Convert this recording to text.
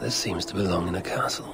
This seems to belong in a castle.